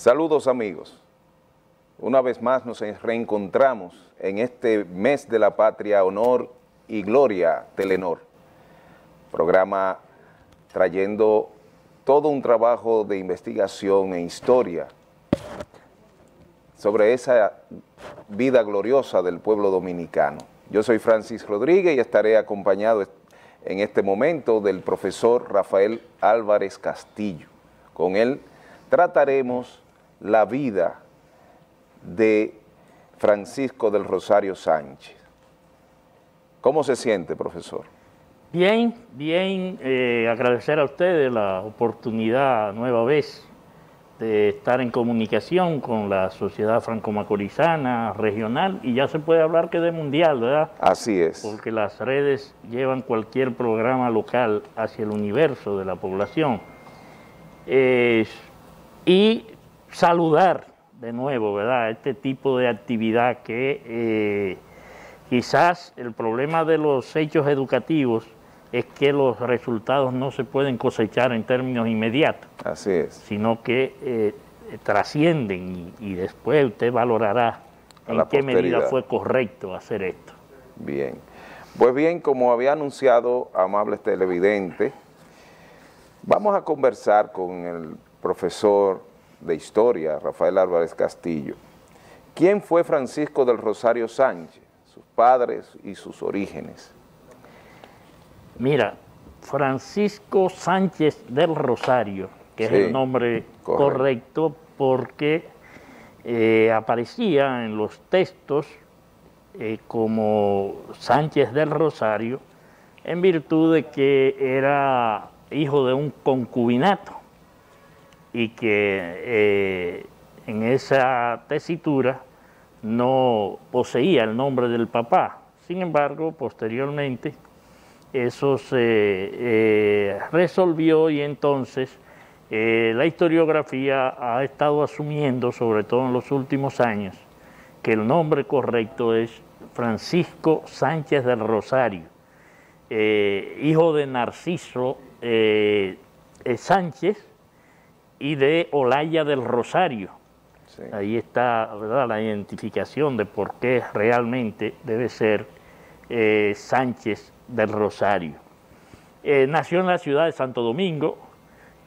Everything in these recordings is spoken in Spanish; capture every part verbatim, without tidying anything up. Saludos amigos, una vez más nos reencontramos en este mes de la patria, honor y gloria Telenor, programa trayendo todo un trabajo de investigación e historia sobre esa vida gloriosa del pueblo dominicano. Yo soy Francis Rodríguez y estaré acompañado en este momento del profesor Rafael Álvarez Castillo. Con él trataremos la vida de Francisco del Rosario Sánchez. ¿Cómo se siente, profesor? Bien, bien, eh, agradecer a ustedes la oportunidad nueva vez de estar en comunicación con la sociedad franco-macorizana, regional, y ya se puede hablar que de mundial, ¿verdad? Así es. Porque las redes llevan cualquier programa local hacia el universo de la población. Eh, y saludar de nuevo, ¿verdad?, este tipo de actividad que eh, quizás el problema de los hechos educativos es que los resultados no se pueden cosechar en términos inmediatos. Así es. Sino que eh, trascienden y, y después usted valorará en qué posteridad. Medida fue correcto hacer esto. Bien. Pues bien, como había anunciado, amables televidentes, vamos a conversar con el profesor de historia, Rafael Álvarez Castillo. ¿Quién fue Francisco del Rosario Sánchez, sus padres y sus orígenes? Mira, Francisco Sánchez del Rosario, que sí, es el nombre correcto, correcto porque eh, aparecía en los textos eh, como Sánchez del Rosario, en virtud de que era hijo de un concubinato y que eh, en esa tesitura no poseía el nombre del papá. Sin embargo, posteriormente eso se eh, resolvió y entonces eh, la historiografía ha estado asumiendo, sobre todo en los últimos años, que el nombre correcto es Francisco Sánchez del Rosario, eh, hijo de Narciso eh, eh, Sánchez y de Olaya del Rosario. Sí. Ahí está, ¿verdad?, la identificación de por qué realmente debe ser eh, Sánchez del Rosario. Eh, nació en la ciudad de Santo Domingo,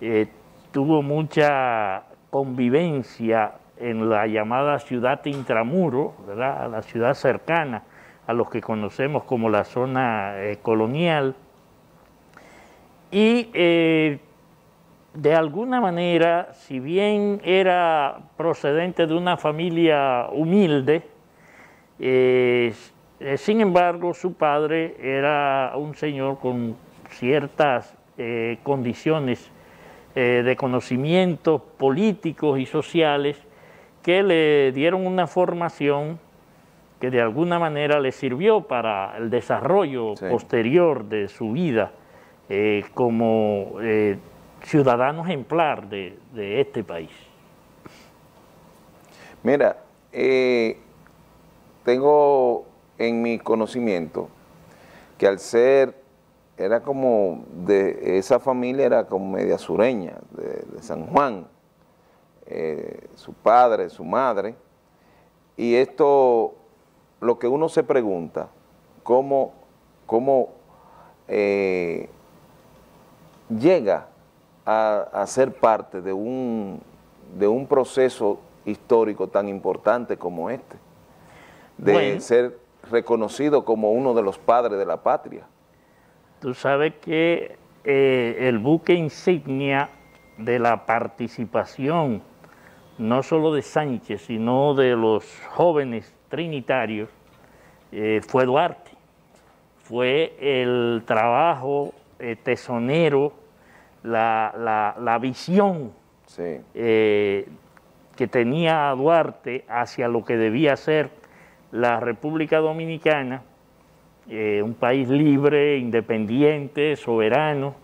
eh, tuvo mucha convivencia en la llamada ciudad intramuro, ¿verdad?, la ciudad cercana a los que conocemos como la zona eh, colonial, y eh, de alguna manera, si bien era procedente de una familia humilde, eh, eh, sin embargo su padre era un señor con ciertas eh, condiciones eh, de conocimientos políticos y sociales que le dieron una formación que de alguna manera le sirvió para el desarrollo sí. posterior de su vida eh, como eh, ciudadano ejemplar de, de este país. Mira, eh, tengo en mi conocimiento que al ser, era como de esa familia, era como media sureña, de, de San Juan, eh, su padre, su madre, y esto, lo que uno se pregunta, cómo, cómo eh, llega A, a ser parte de un, de un proceso histórico tan importante como este, de bueno, ser reconocido como uno de los padres de la patria. Tú sabes que eh, el buque insignia de la participación, no solo de Sánchez, sino de los jóvenes trinitarios, eh, fue Duarte. Fue el trabajo eh, tesonero, La, la, la visión sí. eh, que tenía Duarte hacia lo que debía ser la República Dominicana, eh, un país libre, independiente, soberano,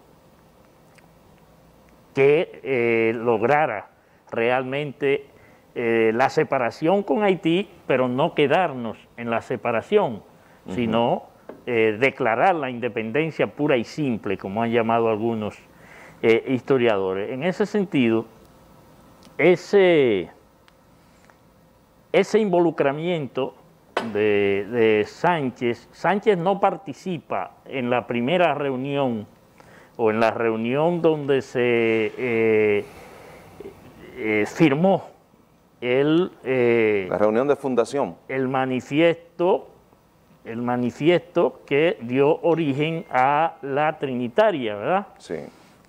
que eh, lograra realmente eh, la separación con Haití, pero no quedarnos en la separación, uh-huh. sino eh, declarar la independencia pura y simple, como han llamado algunos Eh, historiadores. En ese sentido, ese, ese involucramiento de, de Sánchez, Sánchez no participa en la primera reunión o en la reunión donde se eh, eh, firmó el, eh, la reunión de fundación, el manifiesto, el manifiesto que dio origen a la Trinitaria, ¿verdad? Sí.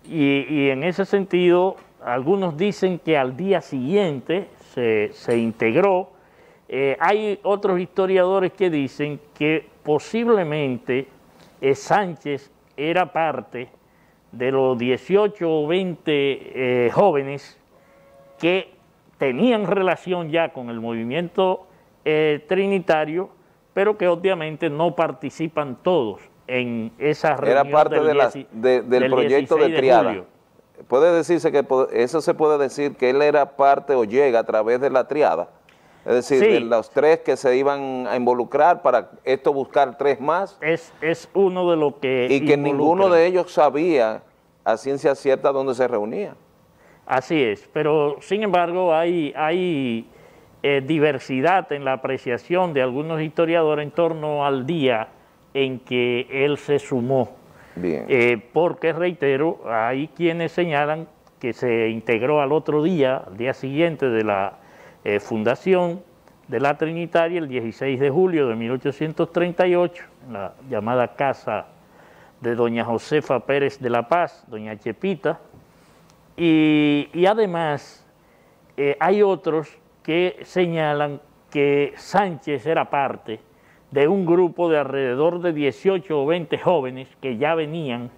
Y, y en ese sentido, algunos dicen que al día siguiente se, se integró. Eh, hay otros historiadores que dicen que posiblemente eh, Sánchez era parte de los dieciocho o veinte eh, jóvenes que tenían relación ya con el movimiento eh, trinitario, pero que obviamente no participan todos en esa reunión. Era parte del, de la, de, del, del proyecto de Triada. De puede decirse que eso se puede decir que él era parte o llega a través de la Triada. Es decir, sí, de los tres que se iban a involucrar para esto buscar tres más. Es, es uno de los que y que involucra. Ninguno de ellos sabía a ciencia cierta dónde se reunía. Así es, pero sin embargo hay, hay eh, diversidad en la apreciación de algunos historiadores en torno al día en que él se sumó. Bien. Eh, porque, reitero, hay quienes señalan que se integró al otro día, al día siguiente de la eh, fundación de la Trinitaria, el dieciséis de julio de mil ochocientos treinta y ocho, en la llamada casa de doña Josefa Pérez de la Paz, doña Chepita. Y, y además eh, hay otros que señalan que Sánchez era parte de un grupo de alrededor de dieciocho o veinte jóvenes que ya venían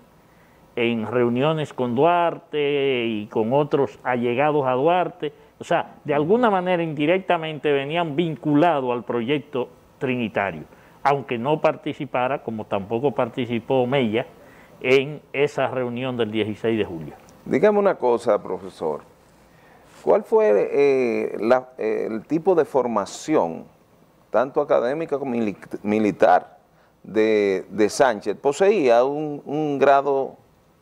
en reuniones con Duarte y con otros allegados a Duarte. O sea, de alguna manera indirectamente venían vinculados al proyecto trinitario, aunque no participara, como tampoco participó Mella, en esa reunión del dieciséis de julio. Dígame una cosa, profesor, ¿cuál fue eh, la, eh, el tipo de formación, tanto académica como militar, de, de Sánchez? ¿Poseía un, un grado?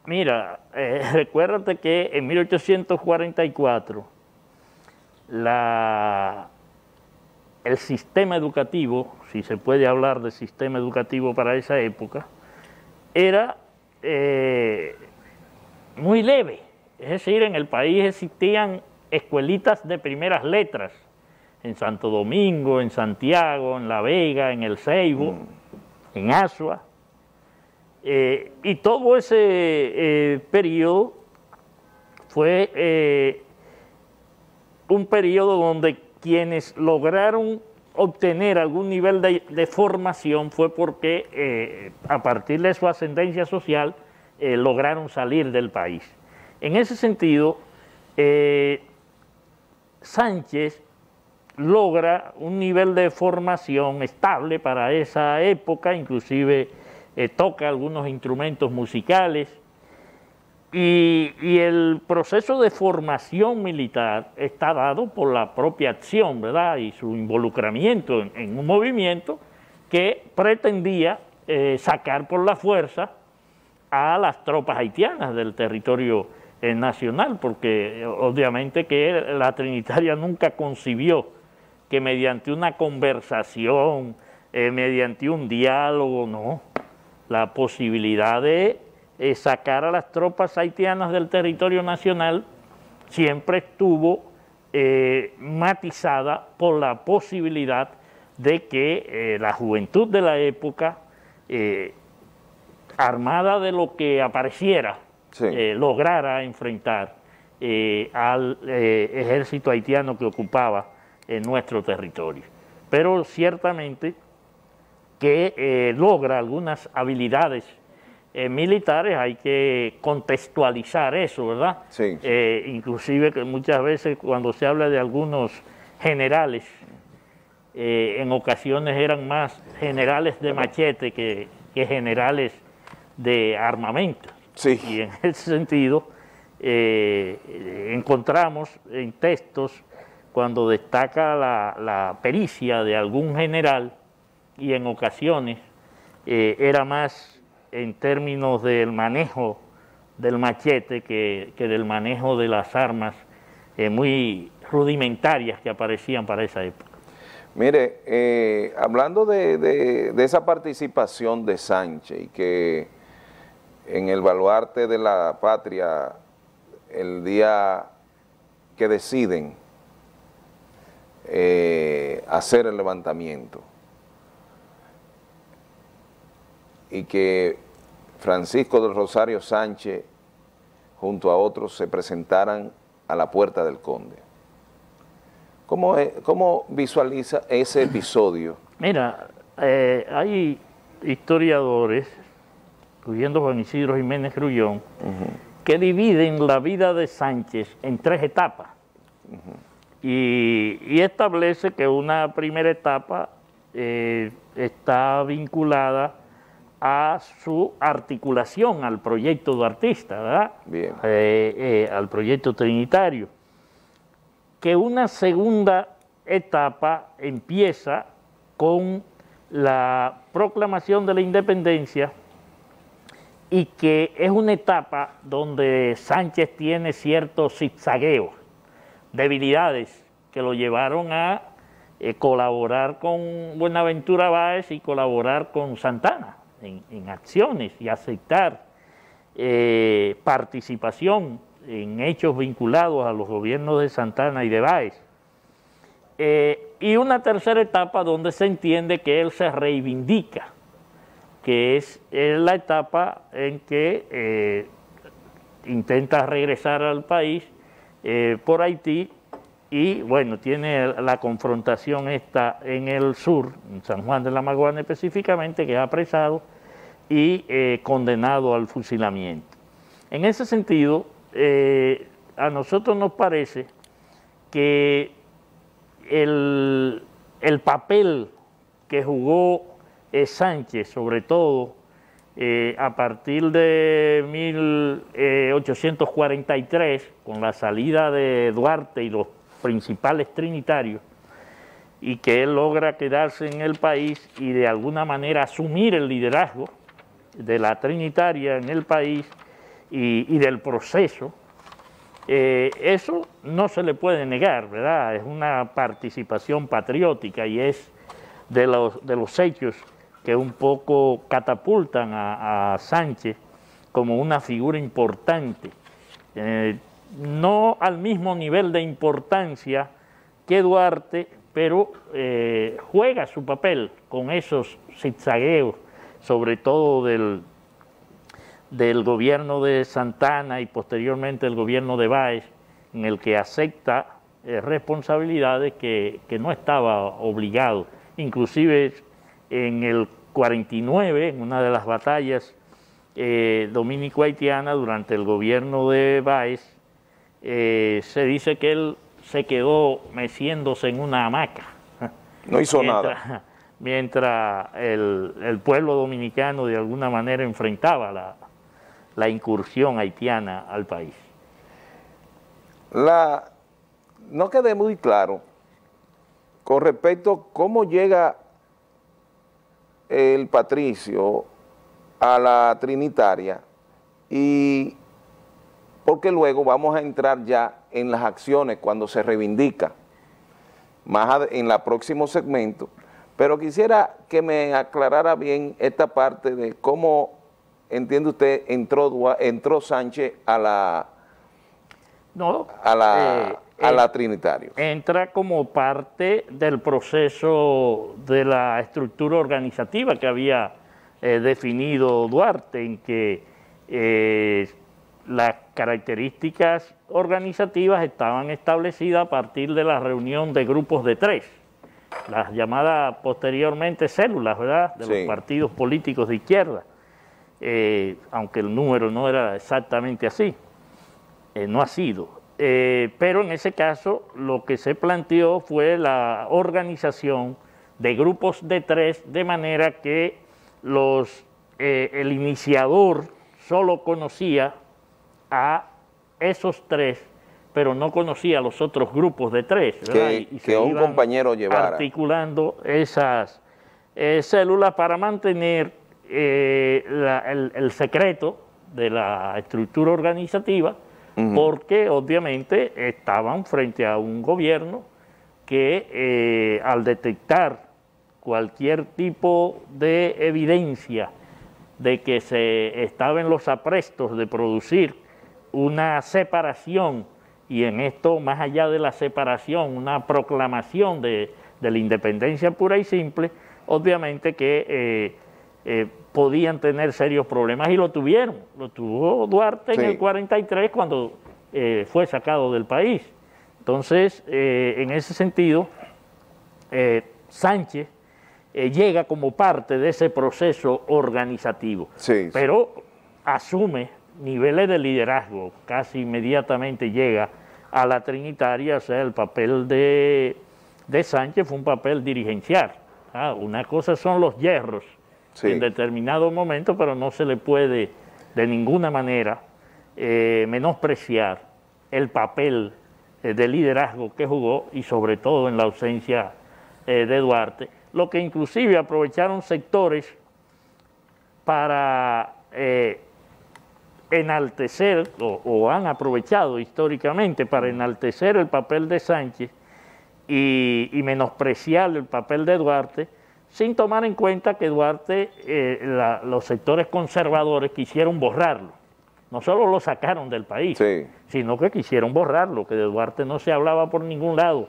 Mira, eh, recuérdate que en mil ochocientos cuarenta y cuatro la, el sistema educativo, si se puede hablar de sistema educativo para esa época, era Eh, muy leve, es decir, en el país existían escuelitas de primeras letras, en Santo Domingo, en Santiago, en La Vega, en El Ceibo, mm. en Asua, eh, y todo ese eh, periodo fue eh, un periodo donde quienes lograron obtener algún nivel de, de formación fue porque eh, a partir de su ascendencia social, Eh, lograron salir del país. En ese sentido, eh, Sánchez logra un nivel de formación estable para esa época, inclusive eh, toca algunos instrumentos musicales, y, y el proceso de formación militar está dado por la propia acción, ¿verdad?, y su involucramiento en, en un movimiento que pretendía eh, sacar por la fuerza a las tropas haitianas del territorio eh, nacional, porque eh, obviamente que la Trinitaria nunca concibió que mediante una conversación, eh, mediante un diálogo, no, la posibilidad de eh, sacar a las tropas haitianas del territorio nacional siempre estuvo eh, matizada por la posibilidad de que eh, la juventud de la época, eh, armada de lo que apareciera, sí, eh, lograra enfrentar eh, al eh, ejército haitiano que ocupaba en nuestro territorio. Pero ciertamente que eh, logra algunas habilidades eh, militares, hay que contextualizar eso, ¿verdad? Sí. Eh, inclusive que muchas veces cuando se habla de algunos generales, eh, en ocasiones eran más generales de machete que, que generales de armamento, sí, y en ese sentido eh, encontramos en textos cuando destaca la, la pericia de algún general y en ocasiones eh, era más en términos del manejo del machete que, que del manejo de las armas eh, muy rudimentarias que aparecían para esa época. Mire, eh, hablando de, de, de esa participación de Sánchez, y que en el baluarte de la patria, el día que deciden eh, hacer el levantamiento, y que Francisco del Rosario Sánchez junto a otros se presentaran a la puerta del Conde. ¿Cómo, cómo visualiza ese episodio? Mira, eh, hay historiadores, incluyendo Juan Isidro Jiménez Grullón, uh-huh, que dividen la vida de Sánchez en tres etapas. Uh-huh. y, y establece que una primera etapa eh, está vinculada a su articulación al proyecto duartista, ¿verdad? Bien. Eh, eh, al proyecto trinitario. Que una segunda etapa empieza con la proclamación de la independencia, y que es una etapa donde Sánchez tiene ciertos zigzagueos, debilidades que lo llevaron a eh, colaborar con Buenaventura Báez y colaborar con Santana. En, en acciones y aceptar eh, participación en hechos vinculados a los gobiernos de Santana y de Báez. Eh, y una tercera etapa donde se entiende que él se reivindica, que es, es la etapa en que eh, intenta regresar al país eh, por Haití, y bueno, tiene la confrontación esta en el sur, en San Juan de la Maguana específicamente, que es apresado y eh, condenado al fusilamiento. En ese sentido, eh, a nosotros nos parece que el, el papel que jugó eh, Sánchez, sobre todo eh, a partir de mil ochocientos cuarenta y tres, con la salida de Duarte y los principales trinitarios, y que él logra quedarse en el país y de alguna manera asumir el liderazgo de la trinitaria en el país y, y del proceso, eh, eso no se le puede negar, ¿verdad? Es una participación patriótica y es de los, de los hechos que un poco catapultan a, a Sánchez como una figura importante, eh, no al mismo nivel de importancia que Duarte, pero eh, juega su papel con esos zigzagueos, sobre todo del, del gobierno de Santana y posteriormente el gobierno de Báez, en el que acepta eh, responsabilidades que, que no estaba obligado. Inclusive en el cuarenta y nueve, en una de las batallas eh, dominico-haitiana durante el gobierno de Báez, Eh, se dice que él se quedó meciéndose en una hamaca. No hizo mientras, nada. Mientras el, el pueblo dominicano de alguna manera enfrentaba la, la incursión haitiana al país. La, no quedé muy claro con respecto a cómo llega el patricio a la trinitaria, y porque luego vamos a entrar ya en las acciones cuando se reivindica, más en el próximo segmento, pero quisiera que me aclarara bien esta parte de cómo, entiende usted, entró, entró Sánchez a la, no, a la, eh, a la eh, trinitaria. Entra como parte del proceso de la estructura organizativa que había eh, definido Duarte, en que eh, las características organizativas estaban establecidas a partir de la reunión de grupos de tres, las llamadas posteriormente células, ¿verdad?, de sí, los partidos políticos de izquierda, eh, aunque el número no era exactamente así, eh, no ha sido. Eh, pero en ese caso lo que se planteó fue la organización de grupos de tres, de manera que los, eh, el iniciador solo conocía a esos tres, pero no conocía a los otros grupos de tres, ¿verdad? Que, y se que un iban compañero llevara articulando esas eh, células para mantener eh, la, el, el secreto de la estructura organizativa, uh-huh. porque obviamente estaban frente a un gobierno que eh, al detectar cualquier tipo de evidencia de que se estaba en los aprestos de producir una separación, y en esto, más allá de la separación, una proclamación de, de la independencia pura y simple, obviamente que eh, eh, podían tener serios problemas, y lo tuvieron. Lo tuvo Duarte sí. en el cuarenta y tres cuando eh, fue sacado del país. Entonces, eh, en ese sentido, eh, Sánchez eh, llega como parte de ese proceso organizativo, sí, sí. pero asume niveles de liderazgo. Casi inmediatamente llega a la Trinitaria, o sea, el papel de, de Sánchez fue un papel dirigencial. Ah, una cosa son los hierros sí. en determinado momento, pero no se le puede de ninguna manera eh, menospreciar el papel eh, de liderazgo que jugó, y sobre todo en la ausencia eh, de Duarte, lo que inclusive aprovecharon sectores para eh, enaltecer, o, o han aprovechado históricamente para enaltecer el papel de Sánchez y, y menospreciar el papel de Duarte, sin tomar en cuenta que Duarte, eh, la, los sectores conservadores quisieron borrarlo. No solo lo sacaron del país, sí. sino que quisieron borrarlo, que de Duarte no se hablaba por ningún lado,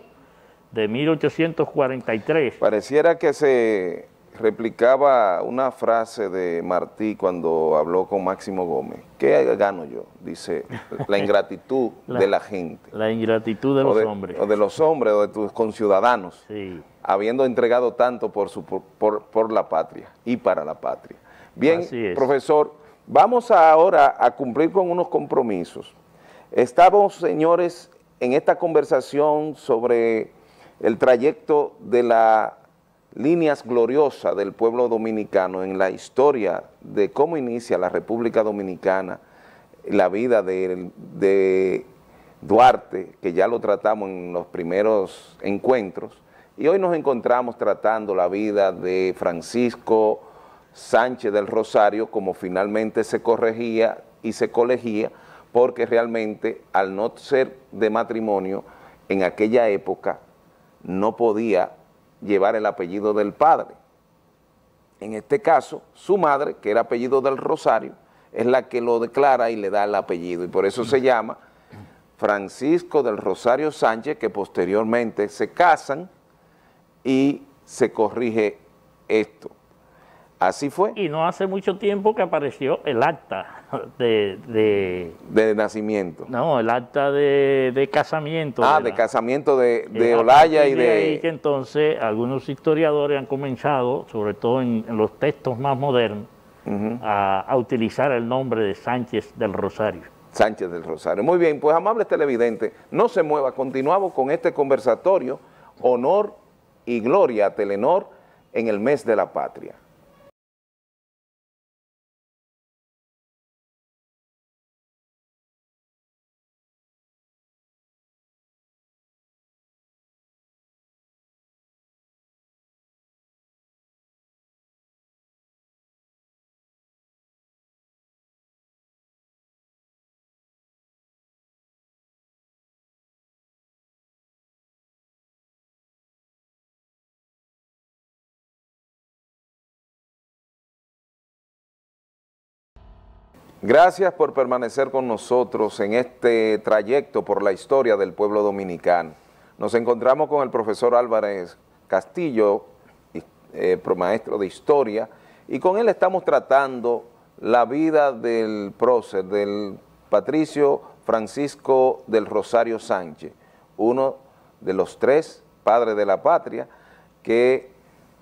de mil ochocientos cuarenta y tres. Pareciera que se replicaba una frase de Martí cuando habló con Máximo Gómez. ¿Qué gano yo? Dice, la ingratitud la, de la gente. La ingratitud de los de, hombres. O de los hombres, o de tus conciudadanos, sí. habiendo entregado tanto por, su, por, por, por la patria y para la patria. Bien, profesor, vamos ahora a cumplir con unos compromisos. Estamos, señores, en esta conversación sobre el trayecto de la líneas gloriosas del pueblo dominicano en la historia de cómo inicia la República Dominicana, la vida de, de Duarte, que ya lo tratamos en los primeros encuentros, y hoy nos encontramos tratando la vida de Francisco Sánchez del Rosario, como finalmente se corregía y se colegía, porque realmente al no ser de matrimonio, en aquella época no podía llevar el apellido del padre. En este caso, su madre, que era apellido del Rosario, es la que lo declara y le da el apellido, y por eso se llama Francisco del Rosario Sánchez, que posteriormente se casan y se corrige esto. Así fue. Y no hace mucho tiempo que apareció el acta de... de, de nacimiento. No, el acta de, de casamiento. Ah, de, de casamiento de, de Olaya y de... de... Y que entonces algunos historiadores han comenzado, sobre todo en, en los textos más modernos, uh-huh. a, a utilizar el nombre de Sánchez del Rosario. Sánchez del Rosario. Muy bien, pues amables televidentes, no se mueva. Continuamos con este conversatorio, honor y gloria a Telenor en el mes de la patria. Gracias por permanecer con nosotros en este trayecto por la historia del pueblo dominicano. Nos encontramos con el profesor Álvarez Castillo, eh, maestro de historia, y con él estamos tratando la vida del prócer, del patricio Francisco del Rosario Sánchez, uno de los tres padres de la patria que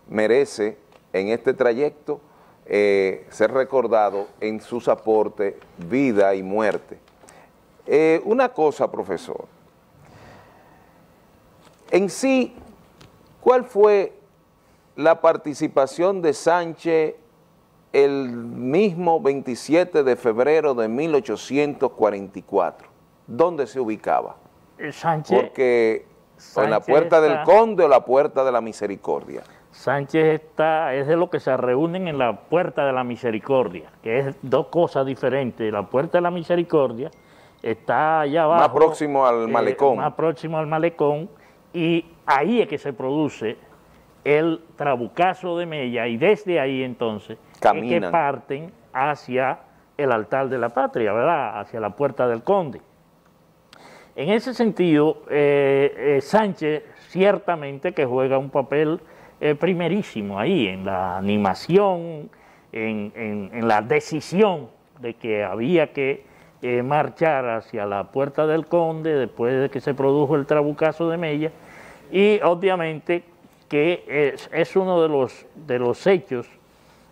merece en este trayecto Eh, ser recordado en sus aportes, vida y muerte. Eh, una cosa, profesor, en sí, ¿cuál fue la participación de Sánchez el mismo veintisiete de febrero de mil ochocientos cuarenta y cuatro? ¿Dónde se ubicaba? Sánchez, Porque Sánchez en la Puerta está... del Conde o la Puerta de la Misericordia. Sánchez está, es de lo que se reúnen en la Puerta de la Misericordia, que es dos cosas diferentes. La Puerta de la Misericordia está allá abajo. Más próximo al malecón. Eh, más próximo al malecón, y ahí es que se produce el trabucazo de Mella, y desde ahí entonces caminan. Es que parten hacia el altar de la patria, ¿verdad? Hacia la Puerta del Conde. En ese sentido, eh, eh, Sánchez ciertamente que juega un papel eh, primerísimo ahí, en la animación, en, en, en la decisión de que había que eh, marchar hacia la Puerta del Conde después de que se produjo el trabucazo de Mella, y obviamente que es, es uno de los, de los hechos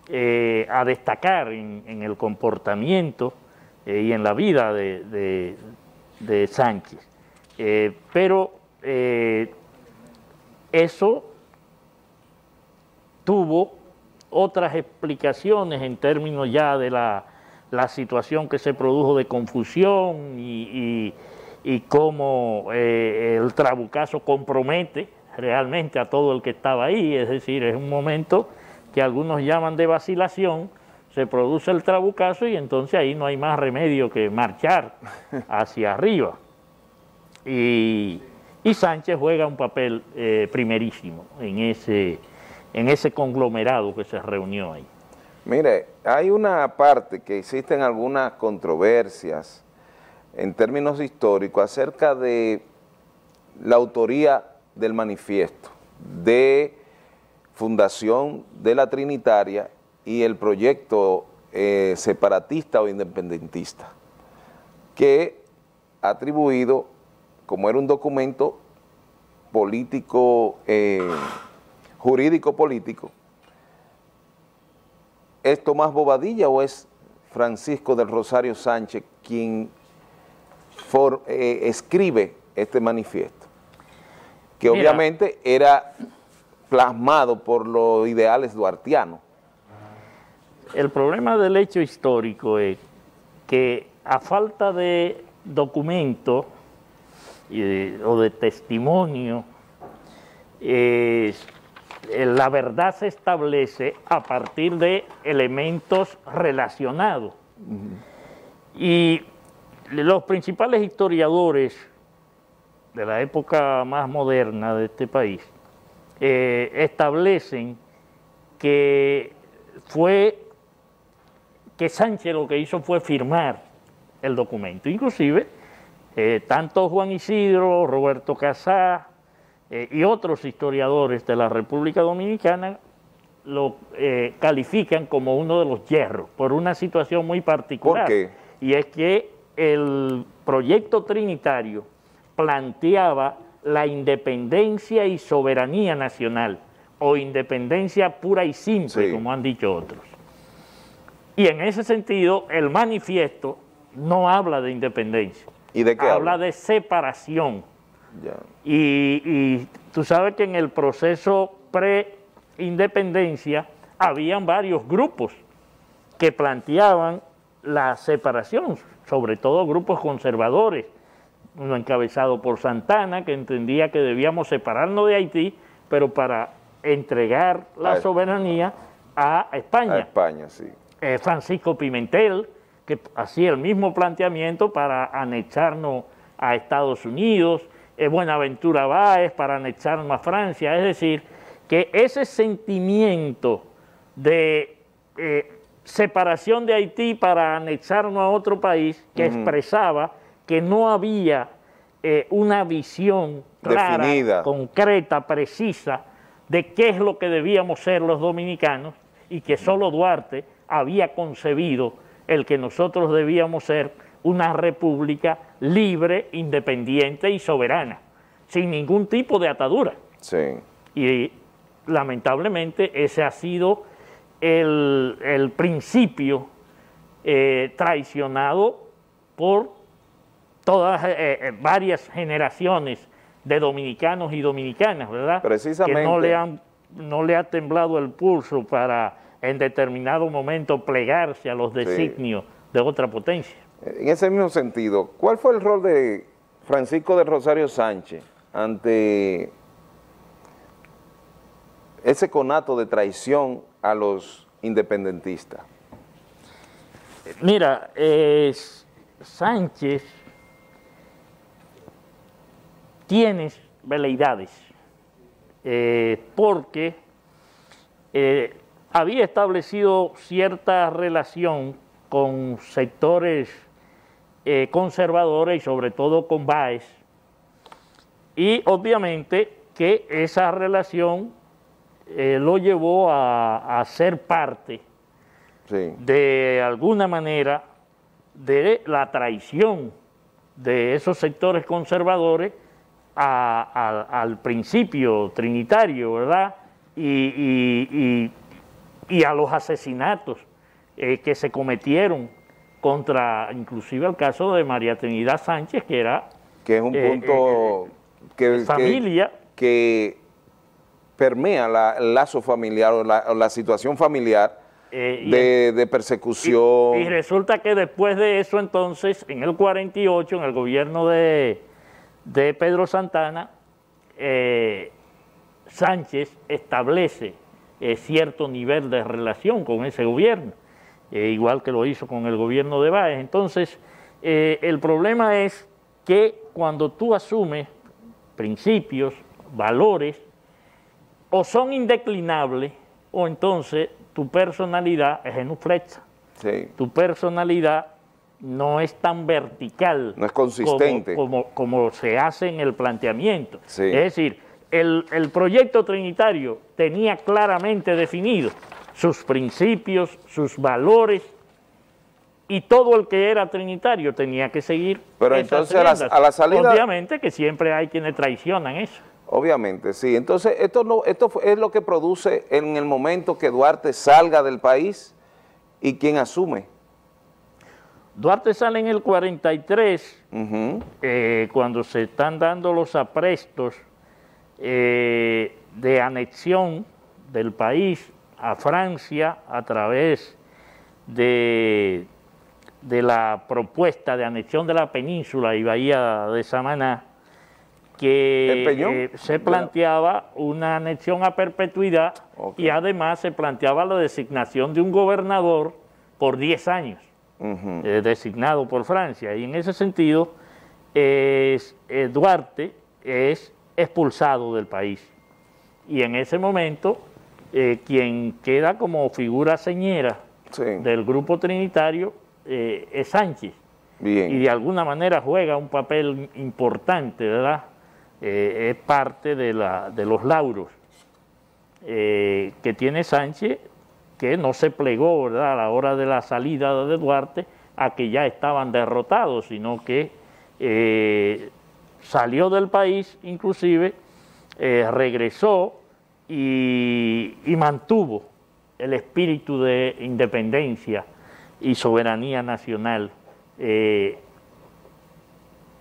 eh, a destacar en, en el comportamiento eh, y en la vida de, de, de Sánchez. Eh, pero eh, eso tuvo otras explicaciones en términos ya de la, la situación que se produjo de confusión y, y, y cómo eh, el trabucazo compromete realmente a todo el que estaba ahí, es decir, es un momento que algunos llaman de vacilación, se produce el trabucazo y entonces ahí no hay más remedio que marchar hacia arriba. Y, y Sánchez juega un papel eh, primerísimo en ese, en ese conglomerado que se reunió ahí. Mire, hay una parte que existen algunas controversias en términos históricos acerca de la autoría del manifiesto de fundación de la Trinitaria y el proyecto eh, separatista o independentista, que ha atribuido, como era un documento político, eh, jurídico-político, ¿es Tomás Bobadilla o es Francisco del Rosario Sánchez quien for, eh, escribe este manifiesto? Que mira, obviamente era plasmado por los ideales duartianos. El problema del hecho histórico es que a falta de documento eh, o de testimonio, eh, la verdad se establece a partir de elementos relacionados. Uh-huh. Y los principales historiadores de la época más moderna de este país, eh, establecen que fue que Sánchez lo que hizo fue firmar el documento. Inclusive, eh, tanto Juan Isidro, Roberto Casá eh, y otros historiadores de la República Dominicana lo eh, califican como uno de los yerros, por una situación muy particular. ¿Por qué? Y es que el proyecto trinitario planteaba la independencia y soberanía nacional, o independencia pura y simple, sí, como han dicho otros. Y en ese sentido, el manifiesto no habla de independencia. ¿Y de qué habla? Habla de separación. Yeah. Y, y tú sabes que en el proceso pre-independencia habían varios grupos que planteaban la separación, sobre todo grupos conservadores, uno encabezado por Santana, que entendía que debíamos separarnos de Haití, pero para entregar la a soberanía a España. A España, sí. Eh, Francisco Pimentel, que hacía el mismo planteamiento para anexarnos a Estados Unidos, eh, Buenaventura Báez para anexarnos a Francia, es decir, que ese sentimiento de eh, separación de Haití para anexarnos a otro país, que uh-huh, expresaba que no había eh, una visión clara, definida, concreta, precisa, de qué es lo que debíamos ser los dominicanos, y que solo Duarte había concebido el que nosotros debíamos ser una república libre, independiente y soberana, sin ningún tipo de atadura. Sí. Y lamentablemente ese ha sido el, el principio eh, traicionado por todas eh, varias generaciones de dominicanos y dominicanas, ¿verdad? Precisamente. Que no le, han, no le ha temblado el pulso para en determinado momento plegarse a los designios, sí, de otra potencia. En ese mismo sentido, ¿cuál fue el rol de Francisco del Rosario Sánchez ante ese conato de traición a los independentistas? Mira, eh, Sánchez tienes veleidades, eh, porque eh, había establecido cierta relación con sectores eh, conservadores y sobre todo con Báez, y obviamente que esa relación eh, lo llevó a, a ser parte, sí, de alguna manera, de la traición de esos sectores conservadores a, a, al principio trinitario, ¿verdad? Y, y, y, y a los asesinatos eh, que se cometieron contra, inclusive el caso de María Trinidad Sánchez, que era... Que es un eh, punto... Eh, que, familia... Que, que permea la, el lazo familiar o la, la situación familiar. Eh, de, el, de persecución. Y, y resulta que después de eso, entonces, en el cuarenta y ocho, en el gobierno de, de Pedro Santana, eh, Sánchez establece eh, cierto nivel de relación con ese gobierno, eh, igual que lo hizo con el gobierno de Báez. Entonces, eh, el problema es que cuando tú asumes principios, valores, o son indeclinables, o entonces tu personalidad es genuflexa, sí, tu personalidad no es tan vertical, no es consistente como, como, como se hace en el planteamiento, sí. Es decir, el, el proyecto trinitario tenía claramente definido sus principios, sus valores, y todo el que era trinitario tenía que seguir. Pero entonces a la, a la salida... Obviamente que siempre hay quienes traicionan eso. Obviamente, sí. Entonces, esto, no, esto es lo que produce en el momento que Duarte salga del país, y quien asume. Duarte sale en el cuarenta y tres, uh-huh, eh, cuando se están dando los aprestos eh, de anexión del país a Francia a través de, de la propuesta de anexión de la península y bahía de Samaná, que eh, se planteaba una anexión a perpetuidad, okay, y además se planteaba la designación de un gobernador por diez años, uh-huh, eh, designado por Francia. Y en ese sentido, eh, eh, Duarte es expulsado del país. Y en ese momento, eh, quien queda como figura señera, sí, del grupo trinitario eh, es Sánchez. Bien. Y de alguna manera juega un papel importante, ¿verdad? Eh, es parte de, la, de los lauros eh, que tiene Sánchez, que no se plegó, ¿verdad?, a la hora de la salida de Duarte, a que ya estaban derrotados, sino que eh, salió del país, inclusive eh, regresó y, y mantuvo el espíritu de independencia y soberanía nacional, eh,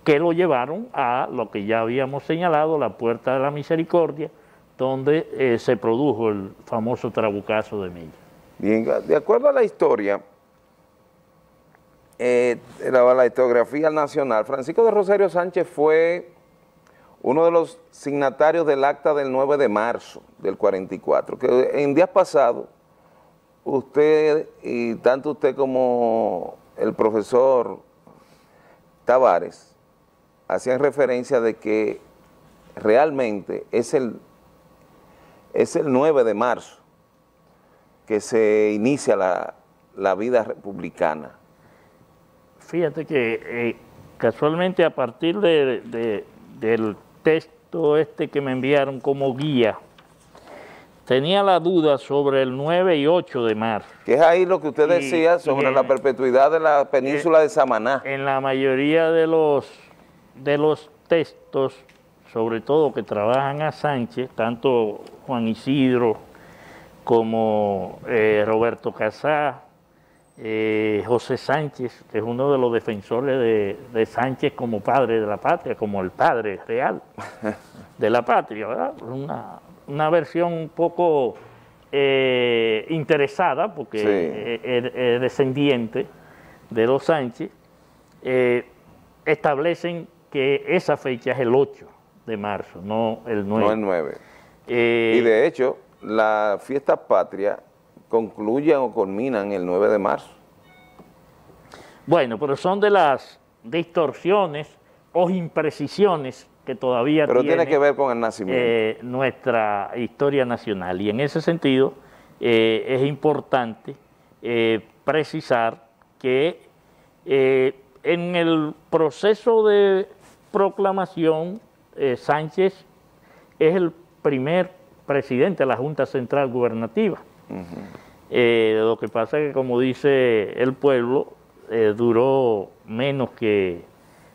que lo llevaron a lo que ya habíamos señalado, la Puerta de la Misericordia, donde eh, se produjo el famoso trabucazo de Mella. Bien, de acuerdo a la historia, eh, la, la historiografía nacional, Francisco del Rosario Sánchez fue uno de los signatarios del acta del nueve de marzo del cuarenta y cuatro, que en días pasados, usted, y tanto usted como el profesor Tavares, hacían referencia de que realmente es el, es el nueve de marzo que se inicia la, la vida republicana. Fíjate que eh, casualmente a partir de, de, del texto este que me enviaron como guía, tenía la duda sobre el nueve y ocho de marzo. Que es ahí lo que usted decía y, sobre y, la perpetuidad de la península y, de Samaná. En la mayoría de los, de los textos, sobre todo que trabajan a Sánchez, tanto Juan Isidro como eh, Roberto Casá, eh, José Sánchez, que es uno de los defensores de, de Sánchez como padre de la patria, como el padre real de la patria, ¿verdad? Una... una versión un poco eh, interesada, porque sí, es, es descendiente de los Sánchez, eh, establecen que esa fecha es el ocho de marzo, no el nueve. No el nueve. Eh, y de hecho, las fiestas patrias concluyen o culminan el nueve de marzo. Bueno, pero son de las distorsiones o imprecisiones que todavía Pero tiene, tiene que ver con el nacimiento. Eh, nuestra historia nacional. Y en ese sentido eh, es importante eh, precisar que eh, en el proceso de proclamación eh, Sánchez es el primer presidente de la Junta Central Gubernativa. Uh-huh. eh, lo que pasa es que, como dice el pueblo, eh, duró menos que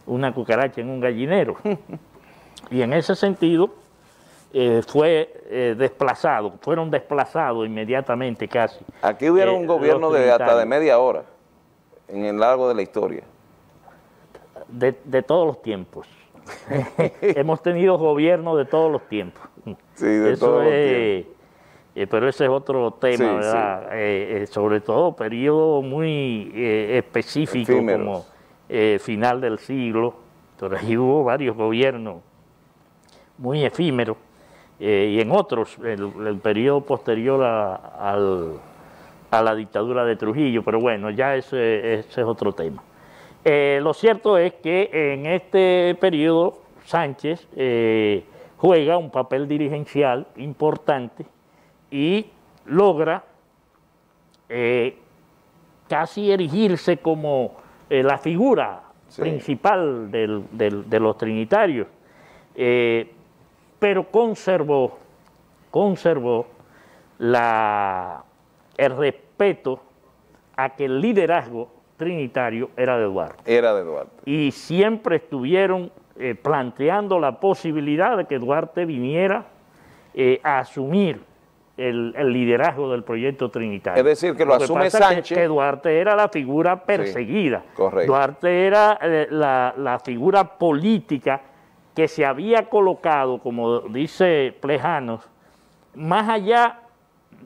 una cucaracha en un gallinero. Y en ese sentido eh, fue eh, desplazado, fueron desplazados inmediatamente casi. Aquí hubiera eh, un gobierno de hasta de media hora en el largo de la historia. De, de todos los tiempos. Hemos tenido gobiernos de todos los tiempos. Sí, de Eso todos es, los tiempos. Eh, pero ese es otro tema, sí, ¿verdad? Sí. Eh, eh, sobre todo periodo muy eh, específico, efímeros, como eh, final del siglo. Pero ahí hubo varios gobiernos muy efímeros, eh, y en otros, el, el periodo posterior a, al, a la dictadura de Trujillo, pero bueno, ya ese, ese es otro tema. Eh, lo cierto es que en este periodo Sánchez eh, juega un papel dirigencial importante y logra eh, casi erigirse como eh, la figura sí. principal del, del, de los trinitarios, eh, pero conservó, conservó la, el respeto a que el liderazgo trinitario era de Duarte. Era de Duarte. Y siempre estuvieron eh, planteando la posibilidad de que Duarte viniera eh, a asumir el, el liderazgo del proyecto trinitario. Es decir, que lo, lo asume que Sánchez. Es que Duarte era la figura perseguida. Sí, correcto. Duarte era eh, la, la figura política que se había colocado, como dice Plejanos, más allá,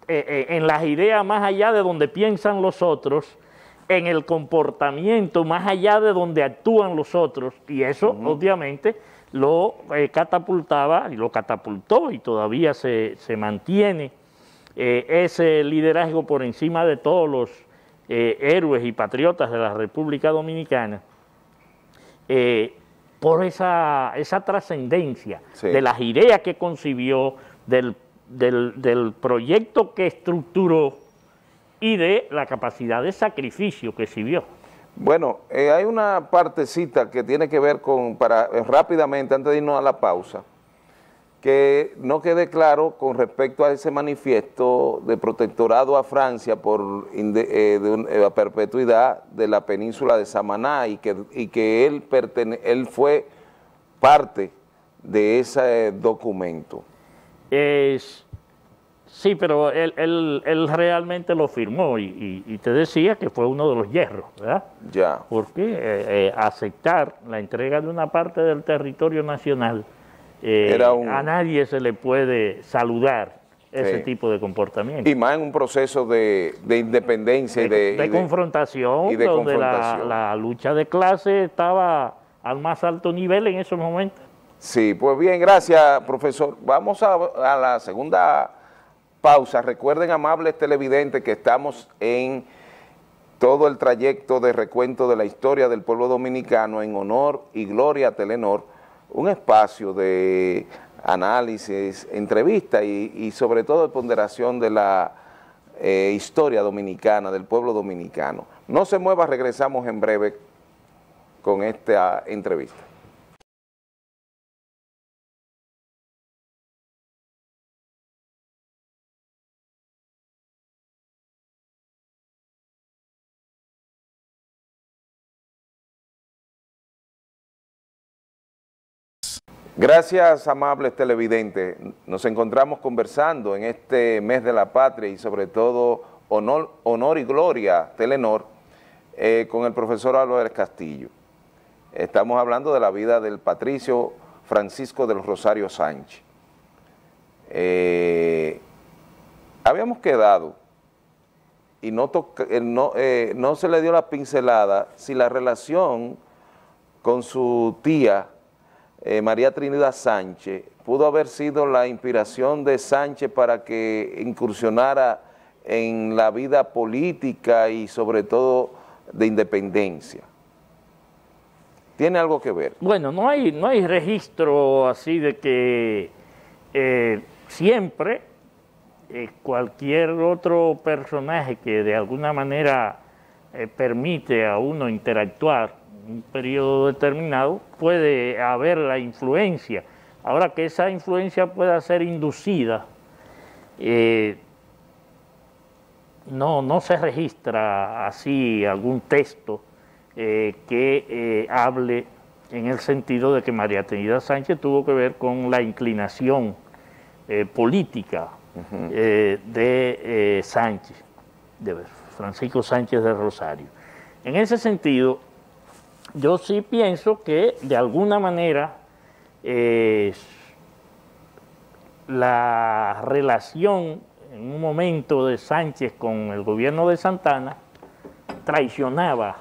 eh, eh, en las ideas más allá de donde piensan los otros, en el comportamiento más allá de donde actúan los otros, y eso uh-huh. obviamente lo eh, catapultaba y lo catapultó, y todavía se, se mantiene eh, ese liderazgo por encima de todos los eh, héroes y patriotas de la República Dominicana, eh, por esa, esa trascendencia sí. de las ideas que concibió, del, del, del proyecto que estructuró, y de la capacidad de sacrificio que sirvió. Bueno, eh, hay una partecita que tiene que ver con, para eh, rápidamente, antes de irnos a la pausa, que no quede claro con respecto a ese manifiesto de protectorado a Francia por inde, eh, de un, eh, a perpetuidad de la península de Samaná, y que, y que él, pertene, él fue parte de ese eh, documento. Es... Sí, pero él, él, él realmente lo firmó, y, y, y te decía que fue uno de los hierros, ¿verdad? Ya. Porque eh, eh, aceptar la entrega de una parte del territorio nacional, eh, Era un... a nadie se le puede saludar ese sí. tipo de comportamiento. Y más en un proceso de, de independencia de, y, de, de, y de... De confrontación, y de donde confrontación. La, la lucha de clase estaba al más alto nivel en esos momentos. Sí, pues bien, gracias, profesor. Vamos a, a la segunda... pausa. Recuerden, amables televidentes, que estamos en todo el trayecto de recuento de la historia del pueblo dominicano en honor y gloria a Telenor, un espacio de análisis, entrevista y, y sobre todo de ponderación de la eh, historia dominicana, del pueblo dominicano. No se mueva, regresamos en breve con esta entrevista. Gracias, amables televidentes. Nos encontramos conversando en este mes de la patria y sobre todo honor, honor y gloria Telenor eh, con el profesor Álvarez Castillo. Estamos hablando de la vida del patricio Francisco del Rosario Sánchez. Eh, habíamos quedado y no, toca, eh, no, eh, no se le dio la pincelada si la relación con su tía Eh, María Trinidad Sánchez pudo haber sido la inspiración de Sánchez para que incursionara en la vida política y sobre todo de independencia. ¿Tiene algo que ver? Bueno, no hay, no hay registro así de que eh, siempre eh, cualquier otro personaje que de alguna manera eh, permite a uno interactuar en un periodo determinado, puede haber la influencia. Ahora, que esa influencia pueda ser inducida, eh, no, no se registra así algún texto eh, que eh, hable en el sentido de que María Trinidad Sánchez tuvo que ver con la inclinación eh, política uh-huh. eh, de eh, Sánchez, de Francisco Sánchez del Rosario. En ese sentido, yo sí pienso que de alguna manera Eh, la relación en un momento de Sánchez con el gobierno de Santana traicionaba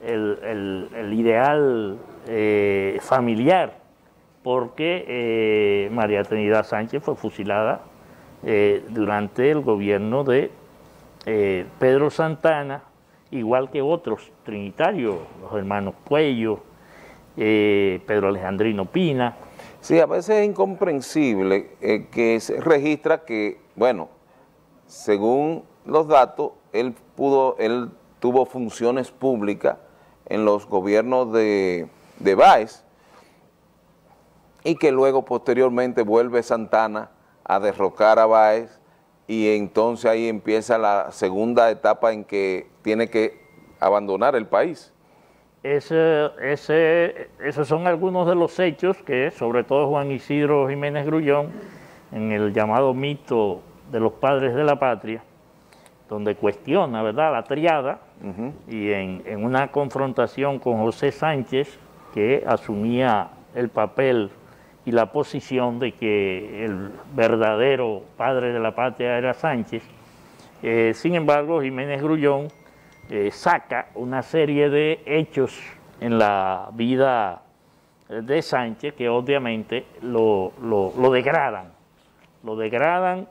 el, el, el ideal eh, familiar, porque eh, María Trinidad Sánchez fue fusilada eh, durante el gobierno de eh, Pedro Santana, igual que otros trinitarios, los hermanos Puello, Eh, Pedro Alejandrino Pina. Sí, a veces es incomprensible eh, que se registra que, bueno, según los datos, él pudo, él tuvo funciones públicas en los gobiernos de, de Báez, y que luego posteriormente vuelve Santana a derrocar a Báez, y entonces ahí empieza la segunda etapa en que tiene que abandonar el país. Ese, ese, esos son algunos de los hechos que, sobre todo, Juan Isidro Jiménez Grullón, en el llamado mito de los padres de la patria, donde cuestiona, ¿verdad?, la triada, uh-huh. y en, en una confrontación con José Sánchez, que asumía el papel y la posición de que el verdadero padre de la patria era Sánchez. Eh, sin embargo, Jiménez Grullón Eh, saca una serie de hechos en la vida de Sánchez que obviamente lo, lo, lo degradan, lo degradan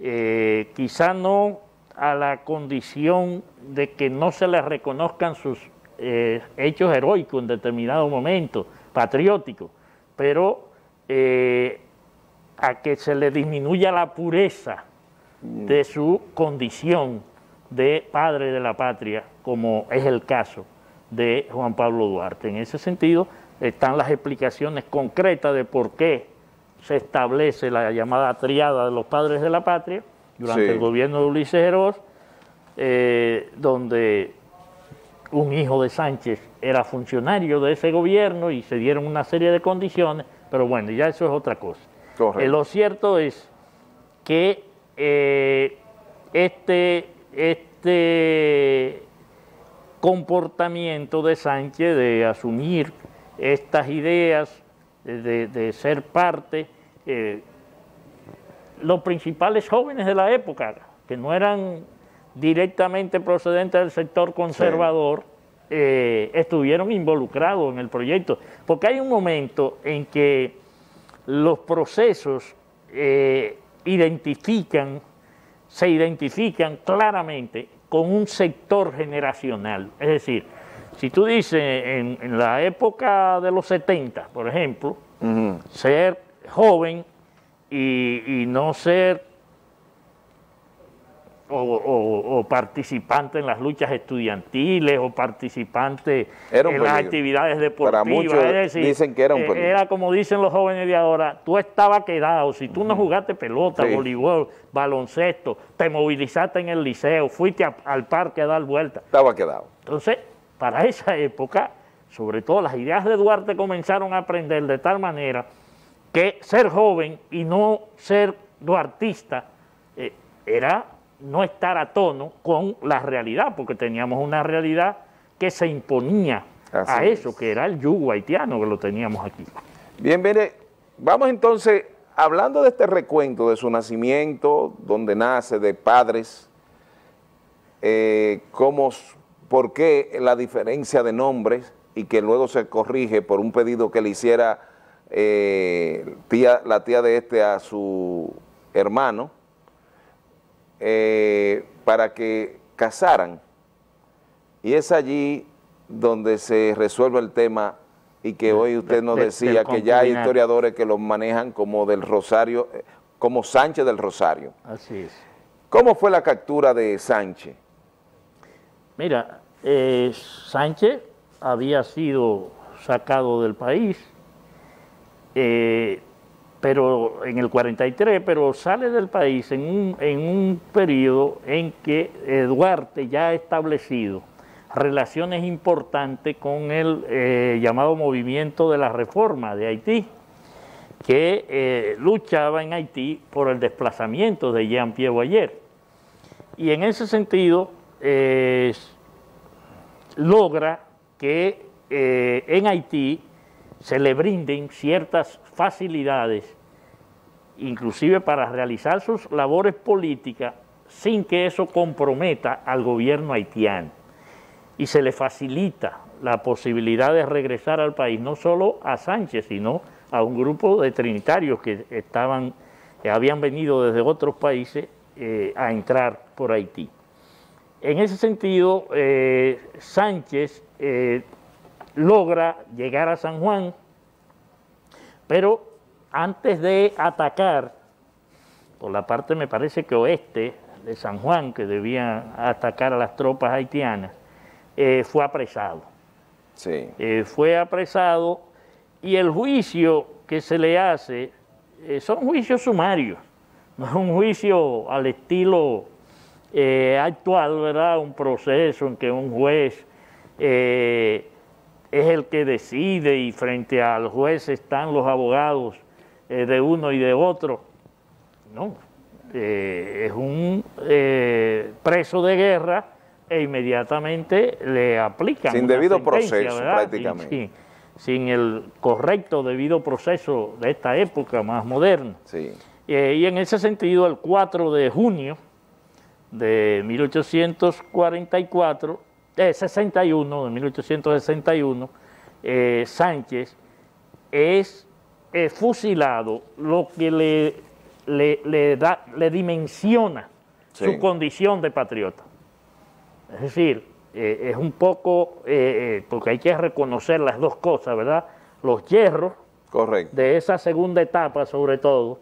eh, quizá no a la condición de que no se le reconozcan sus eh, hechos heroicos en determinado momento, patrióticos, pero eh, a que se le disminuya la pureza de su condición de padre de la patria, como es el caso de Juan Pablo Duarte. En ese sentido están las explicaciones concretas de por qué se establece la llamada triada de los padres de la patria durante sí. el gobierno de Ulises Herós, eh, donde un hijo de Sánchez era funcionario de ese gobierno y se dieron una serie de condiciones, pero bueno, ya eso es otra cosa. Eh, lo cierto es que eh, este... Este comportamiento de Sánchez de asumir estas ideas, de, de ser parte, eh, los principales jóvenes de la época, que no eran directamente procedentes del sector conservador, sí. eh, estuvieron involucrados en el proyecto. Porque hay un momento en que los procesos eh, identifican se identifican claramente con un sector generacional. Es decir, si tú dices en, en la época de los setenta, por ejemplo, uh-huh. ser joven y, y no ser o, o, o participante en las luchas estudiantiles o participante en las actividades deportivas. Para muchos, es decir, dicen que era un peligro. Era como dicen los jóvenes de ahora, tú estabas quedado, si tú uh-huh. no jugaste pelota, sí. voleibol, baloncesto, te movilizaste en el liceo, fuiste a, al parque a dar vueltas. Estaba quedado. Entonces, para esa época, sobre todo las ideas de Duarte comenzaron a aprender de tal manera que ser joven y no ser duartista eh, era no estar a tono con la realidad, porque teníamos una realidad que se imponía Así a eso, es. que era el yugo haitiano que lo teníamos aquí. Bien, mire, vamos entonces, hablando de este recuento de su nacimiento, donde nace, de padres, eh, cómo, por qué la diferencia de nombres y que luego se corrige por un pedido que le hiciera eh, tía, la tía de este a su hermano, Eh, para que casaran, y es allí donde se resuelve el tema y que hoy usted nos de, decía de, que ya hay historiadores que los manejan como del Rosario, como Sánchez del Rosario. Así es. ¿Cómo fue la captura de Sánchez? Mira, eh, Sánchez había sido sacado del país, eh, pero en el cuarenta y tres, pero sale del país en un, en un periodo en que eh, Duarte ya ha establecido relaciones importantes con el eh, llamado Movimiento de la Reforma de Haití, que eh, luchaba en Haití por el desplazamiento de Jean-Pierre Boyer. Y en ese sentido eh, logra que eh, en Haití se le brinden ciertas facilidades, inclusive para realizar sus labores políticas, sin que eso comprometa al gobierno haitiano. Y se le facilita la posibilidad de regresar al país, no solo a Sánchez, sino a un grupo de trinitarios que estaban, que habían venido desde otros países eh, a entrar por Haití. En ese sentido, eh, Sánchez eh, logra llegar a San Juan, pero antes de atacar, por la parte me parece que oeste de San Juan, que debían atacar a las tropas haitianas, eh, fue apresado. Sí. Eh, fue apresado y el juicio que se le hace eh, son juicios sumarios, no es un juicio al estilo Eh, actual, ¿verdad? Un proceso en que un juez eh, es el que decide y frente al juez están los abogados eh, de uno y de otro. No, eh, es un eh, preso de guerra e inmediatamente le aplican sin debido proceso, ¿verdad? Prácticamente. Sin, sin el correcto debido proceso de esta época más moderna. Sí. Eh, y en ese sentido, el cuatro de junio de mil ochocientos cuarenta y cuatro, de sesenta y uno, de mil ochocientos sesenta y uno, eh, Sánchez es eh, fusilado, lo que le, le, le, da, le dimensiona sí. su condición de patriota. Es decir, eh, es un poco, eh, porque hay que reconocer las dos cosas, ¿verdad? Los hierros Correcto. de esa segunda etapa, sobre todo,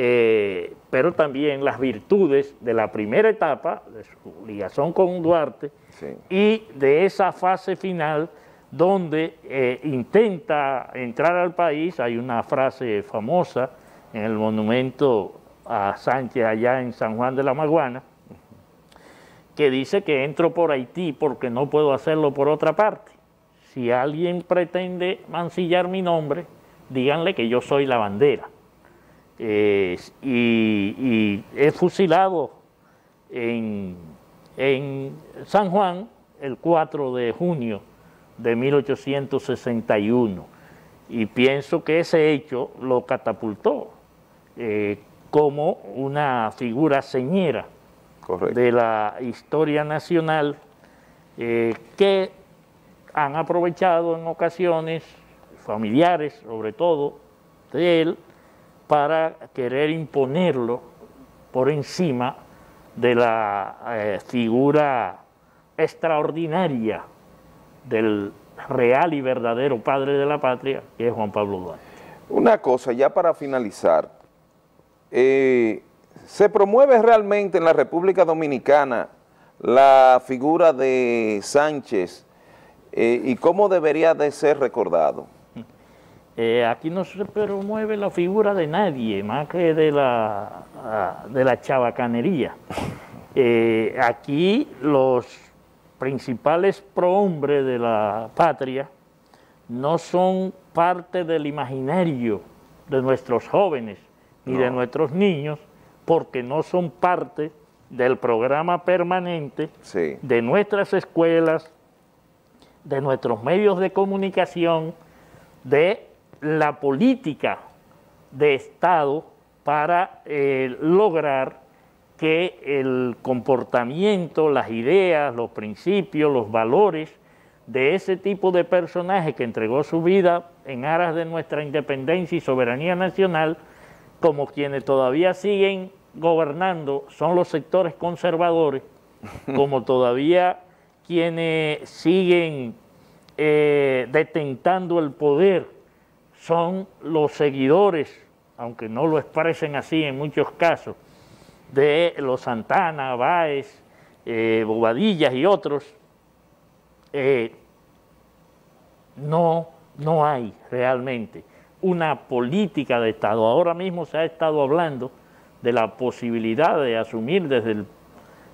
Eh, pero también las virtudes de la primera etapa, de su ligación con Duarte, sí. y de esa fase final donde eh, intenta entrar al país. Hay una frase famosa en el monumento a Sánchez allá en San Juan de la Maguana, que dice que entro por Haití porque no puedo hacerlo por otra parte. Si alguien pretende mancillar mi nombre, díganle que yo soy la bandera. Eh, y, y es fusilado en, en San Juan el cuatro de junio de mil ochocientos sesenta y uno, y pienso que ese hecho lo catapultó eh, como una figura señera Correcto. de la historia nacional eh, que han aprovechado en ocasiones familiares, sobre todo de él, para querer imponerlo por encima de la eh, figura extraordinaria del real y verdadero padre de la patria, que es Juan Pablo Duarte. Una cosa, ya para finalizar, eh, ¿se promueve realmente en la República Dominicana la figura de Sánchez eh, y cómo debería de ser recordado? Eh, aquí no se promueve la figura de nadie, más que de la, de la chabacanería. Eh, aquí los principales prohombres de la patria no son parte del imaginario de nuestros jóvenes ni no. de nuestros niños, porque no son parte del programa permanente sí. de nuestras escuelas, de nuestros medios de comunicación, de la política de Estado para eh, lograr que el comportamiento, las ideas, los principios, los valores de ese tipo de personaje que entregó su vida en aras de nuestra independencia y soberanía nacional, como quienes todavía siguen gobernando son los sectores conservadores, como todavía quienes siguen eh, detentando el poder son los seguidores, aunque no lo expresen así en muchos casos, de los Santana, Báez, eh, Bobadillas y otros. eh, no, no hay realmente una política de Estado. Ahora mismo se ha estado hablando de la posibilidad de asumir desde el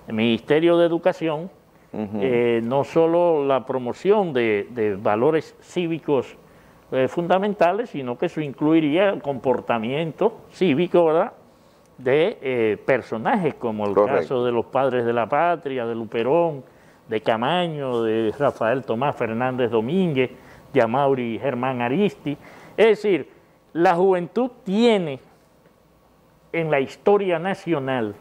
Ministerio de Educación uh-huh. eh, no solo la promoción de, de valores cívicos eh, fundamentales, sino que eso incluiría el comportamiento cívico, ¿verdad?, de eh, personajes como el Correcto. Caso de los padres de la patria, de Luperón, de Camaño, de Rafael Tomás Fernández Domínguez, de Amaury Germán Aristi. Es decir, la juventud tiene en la historia nacional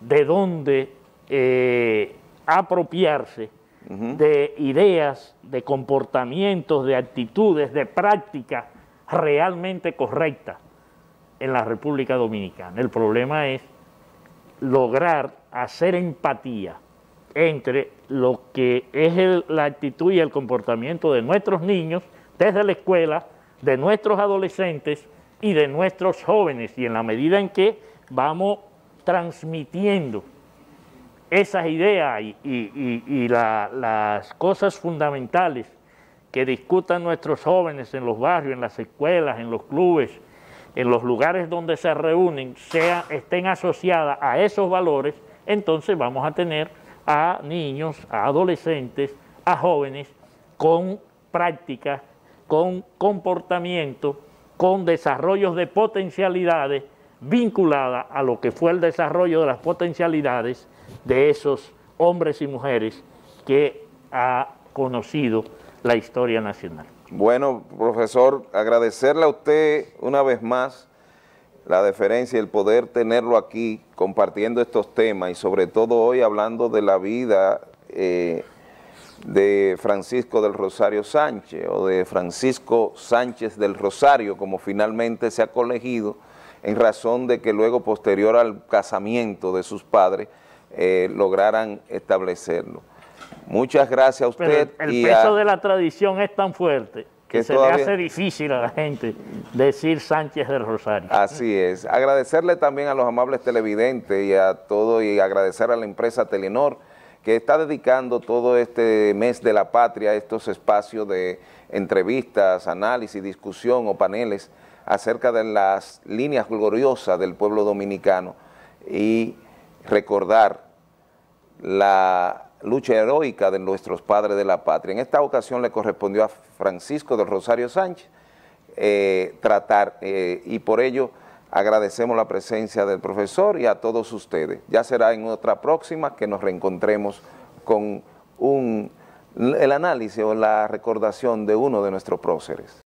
de dónde eh, apropiarse uh-huh. de ideas, de comportamientos, de actitudes, de prácticas realmente correctas en la República Dominicana. El problema es lograr hacer empatía entre lo que es el, la actitud y el comportamiento de nuestros niños desde la escuela, de nuestros adolescentes y de nuestros jóvenes, y en la medida en que vamos transmitiendo esas ideas y, y, y, y la, las cosas fundamentales que discutan nuestros jóvenes en los barrios, en las escuelas, en los clubes, en los lugares donde se reúnen, sea, estén asociadas a esos valores, entonces vamos a tener a niños, a adolescentes, a jóvenes con prácticas, con comportamiento, con desarrollos de potencialidades vinculadas a lo que fue el desarrollo de las potencialidades de esos hombres y mujeres que ha conocido la historia nacional. Bueno, profesor, agradecerle a usted una vez más la deferencia y el poder tenerlo aquí compartiendo estos temas y sobre todo hoy hablando de la vida eh, de Francisco del Rosario Sánchez o de Francisco Sánchez del Rosario, como finalmente se ha colegido en razón de que luego posterior al casamiento de sus padres eh, lograran establecerlo. Muchas gracias a usted. Pero el peso a, de la tradición es tan fuerte que, que se le hace difícil a la gente decir Sánchez del Rosario. Así es. Agradecerle también a los amables televidentes y a todo, y agradecer a la empresa Telenor que está dedicando todo este mes de la patria a estos espacios de entrevistas, análisis, discusión o paneles acerca de las líneas gloriosas del pueblo dominicano y recordar la lucha heroica de nuestros padres de la patria. En esta ocasión le correspondió a Francisco del Rosario Sánchez eh, tratar eh, y por ello agradecemos la presencia del profesor y a todos ustedes. Ya será en otra próxima que nos reencontremos con un, el análisis o la recordación de uno de nuestros próceres.